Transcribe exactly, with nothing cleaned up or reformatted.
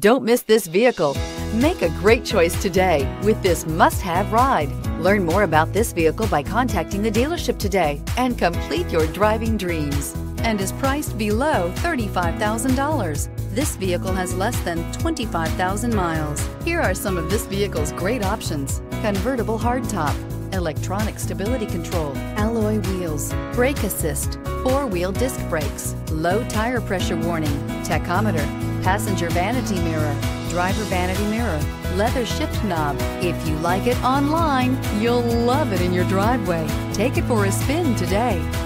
Don't miss this vehicle. Make a great choice today with this must-have ride. Learn more about this vehicle by contacting the dealership today and complete your driving dreams. And is priced below thirty-five thousand dollars. This vehicle has less than twenty-five thousand miles. Here are some of this vehicle's great options: convertible hardtop, electronic stability control, alloy wheels, brake assist, four-wheel disc brakes, low tire pressure warning, tachometer, passenger vanity mirror, driver vanity mirror, leather shift knob. If you like it online, you'll love it in your driveway. Take it for a spin today.